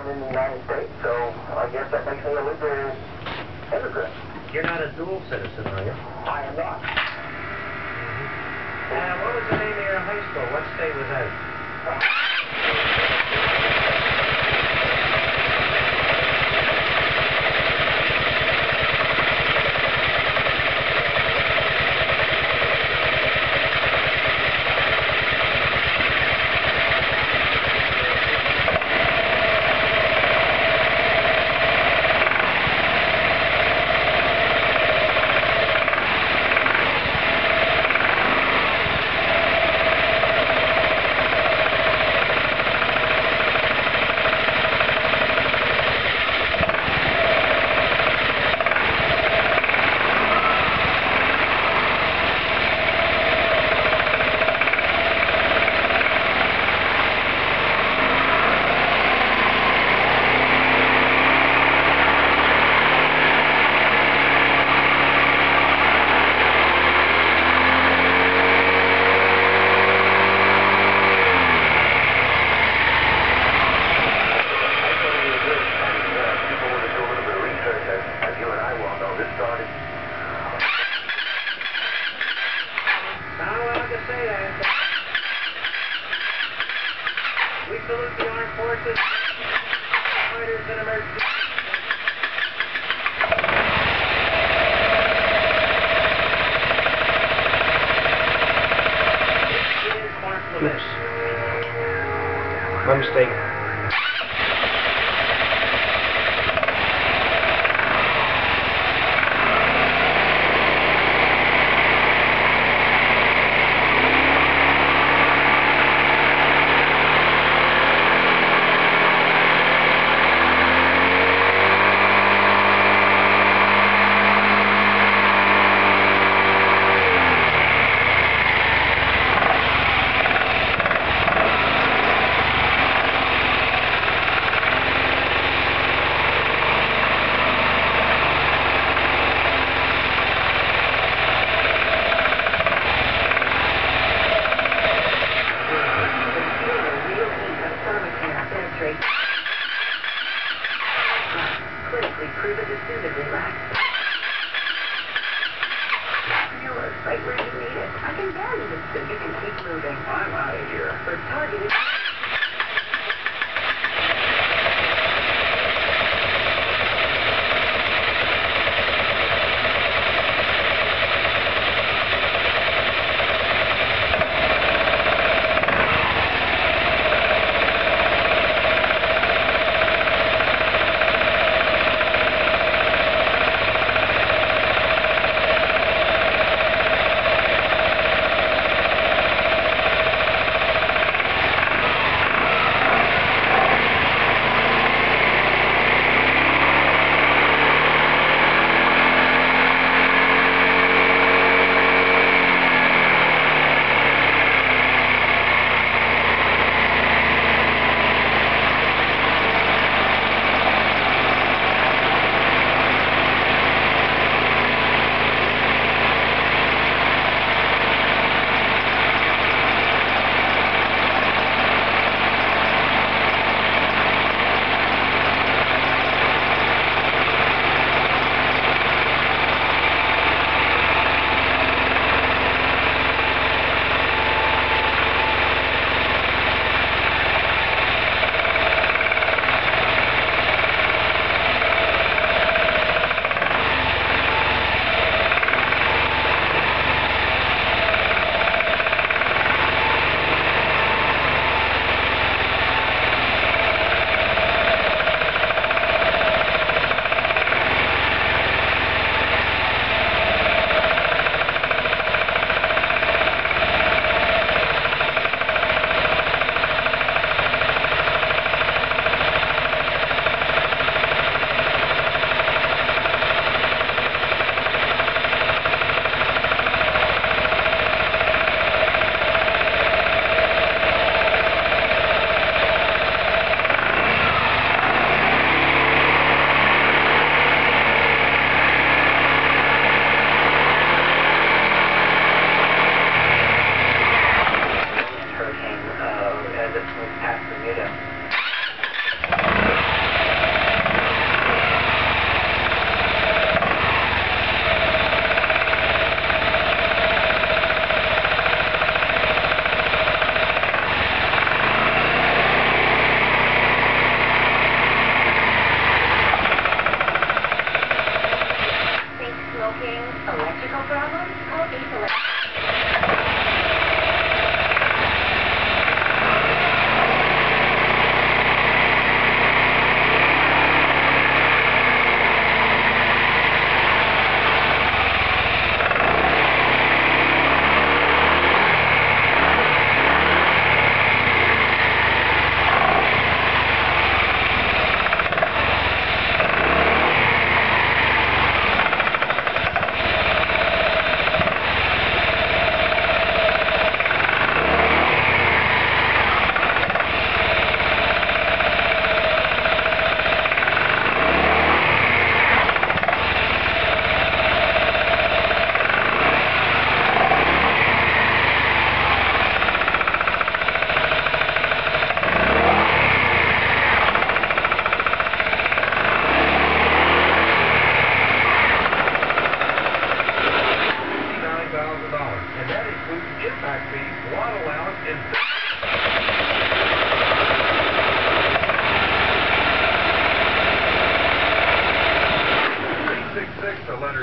in the United States, so I guess that makes me a legal immigrant. You're not a dual citizen, are you? I am not. Mm-hmm. And what was the name of your high school? What state was that? We salute the armed forces, fighters, and emergency. Oops. My mistake.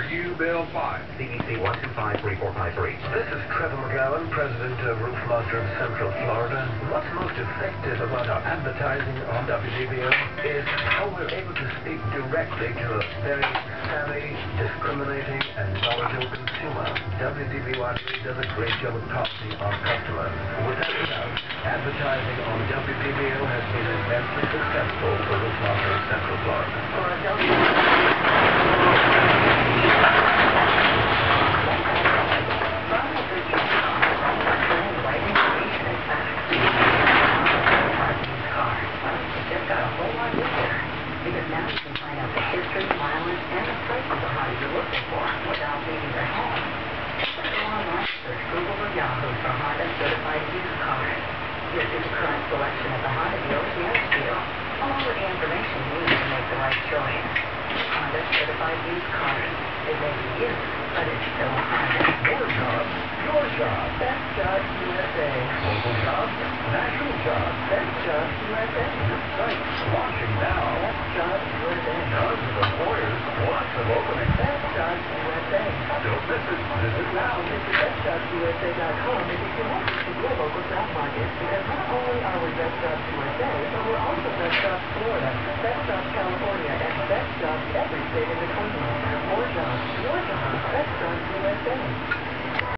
Roger, you bill 5. CBC 125-3453. This is Trevor McGowan, president of Roofmaster of Central Florida. What's most effective about our advertising on WGBO is how we're able to speak directly to a very savvy, discriminating, and knowledgeable consumer. WTPYC does a great job of talking to our customers. Without doubt, advertising on WPBO has been immensely successful for Roofmaster of Central Florida. All right, Best jobs, USA. Local jobs, national jobs. Best jobs, USA. Sites launching now. Best jobs, USA. Dozens of employers, lots of openings. Best jobs, USA. Don't miss it. Visit now. Visit bestjobsusa.com if you want to see your local job market. Because not only are we Best Jobs USA, but we're also Best Jobs Florida, Best Jobs California, and Best Jobs every state in the country. More jobs, your jobs, Best Jobs USA.